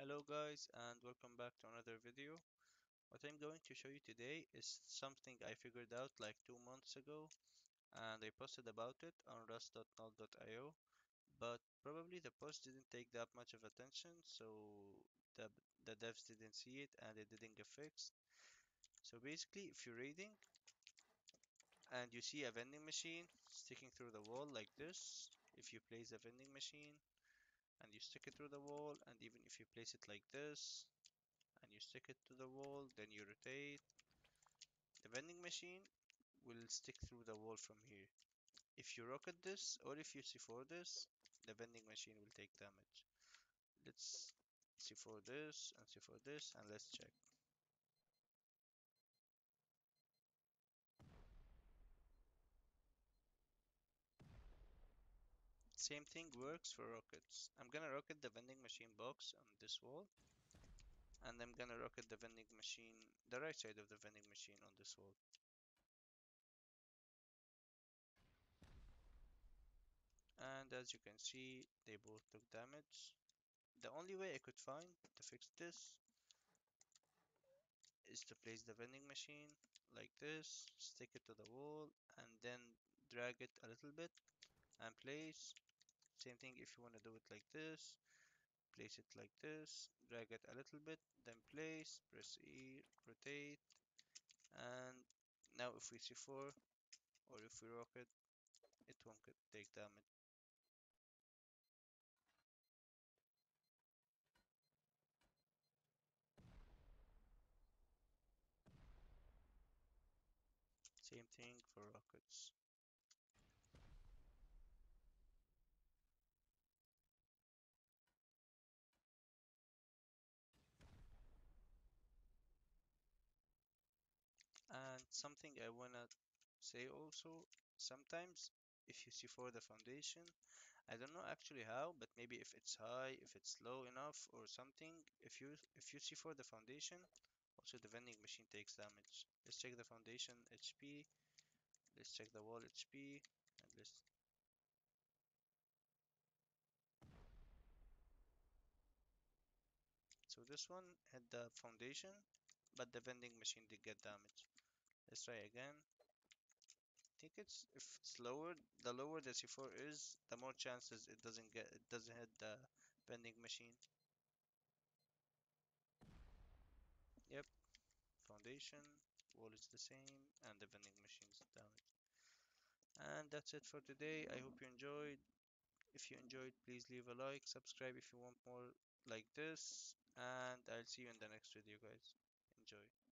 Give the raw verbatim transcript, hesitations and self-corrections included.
Hello guys, and welcome back to another video. What I'm going to show you today is something I figured out like two months ago, and I posted about it on rust dot null dot i o, but probably the post didn't take that much of attention, so the, the devs didn't see it and it didn't get fixed. So basically, if you're raiding and you see a vending machine sticking through the wall like this, if you place a vending machine and you stick it through the wall, and even if you place it like this and you stick it to the wall, then you rotate, the vending machine will stick through the wall from here. If you rocket this or if you C four this, the vending machine will take damage. Let's C four this and C four this, and let's check. Same thing works for rockets. I'm gonna rocket the vending machine box on this wall, and I'm gonna rocket the vending machine, the right side of the vending machine on this wall. And as you can see, they both took damage. The only way I could find to fix this is to place the vending machine like this, stick it to the wall, and then drag it a little bit and place. Same thing if you want to do it like this, place it like this, drag it a little bit, then place, press E, rotate, and now if we C four or if we rocket, it won't take damage. Same thing for rockets. Something I wanna say also, sometimes if you C four the foundation, I don't know actually how, but maybe if it's high, if it's low enough or something, if you if you C four the foundation, also the vending machine takes damage. Let's check the foundation H P, let's check the wall H P, and let's so this one had the foundation, but the vending machine did get damage. Let's try again. I think it's if it's lower, the lower the C four is, the more chances it doesn't get it doesn't hit the vending machine. Yep, foundation, wall is the same, and the vending machine's down. And that's it for today. I hope you enjoyed. If you enjoyed, please leave a like, subscribe if you want more like this, and I'll see you in the next video, guys. Enjoy.